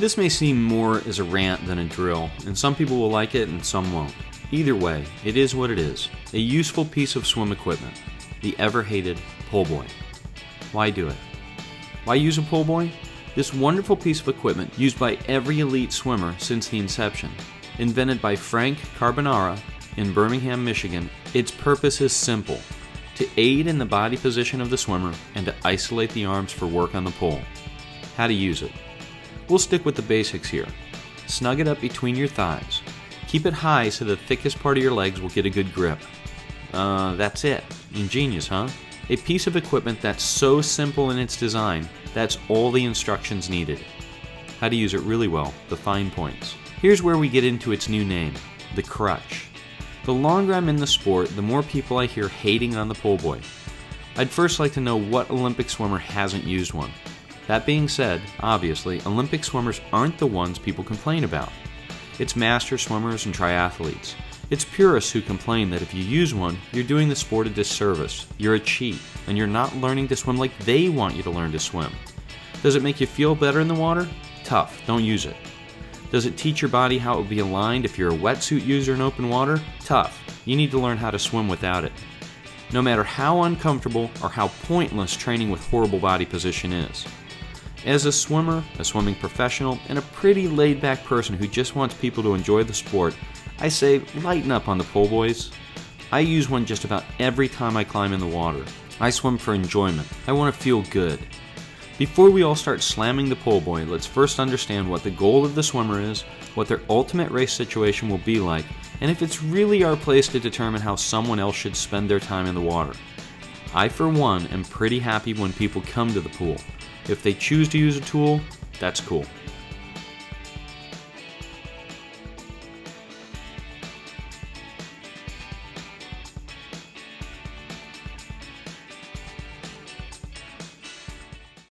This may seem more as a rant than a drill, and some people will like it and some won't. Either way, it is what it is, a useful piece of swim equipment, the ever-hated pole buoy. Why do it? Why use a pole buoy? This wonderful piece of equipment used by every elite swimmer since the inception. Invented by Fred Carbonara in Birmingham, Michigan, its purpose is simple: to aid in the body position of the swimmer and to isolate the arms for work on the pole. How to use it? We'll stick with the basics here. Snug it up between your thighs. Keep it high so the thickest part of your legs will get a good grip. That's it. Ingenious, huh? A piece of equipment that's so simple in its design, that's all the instructions needed. How to use it really well, the fine points. Here's where we get into its new name, the crutch. The longer I'm in the sport, the more people I hear hating on the pole buoy. I'd first like to know what Olympic swimmer hasn't used one. That being said, obviously, Olympic swimmers aren't the ones people complain about. It's master swimmers and triathletes. It's purists who complain that if you use one, you're doing the sport a disservice, you're a cheat, and you're not learning to swim like they want you to learn to swim. Does it make you feel better in the water? Tough, don't use it. Does it teach your body how it would be aligned if you're a wetsuit user in open water? Tough, you need to learn how to swim without it. No matter how uncomfortable or how pointless training with horrible body position is. As a swimmer, a swimming professional, and a pretty laid-back person who just wants people to enjoy the sport, I say lighten up on the pole buoys. I use one just about every time I climb in the water. I swim for enjoyment. I want to feel good. Before we all start slamming the pole buoy, let's first understand what the goal of the swimmer is, what their ultimate race situation will be like, and if it's really our place to determine how someone else should spend their time in the water. I, for one, am pretty happy when people come to the pool. If they choose to use a tool, that's cool.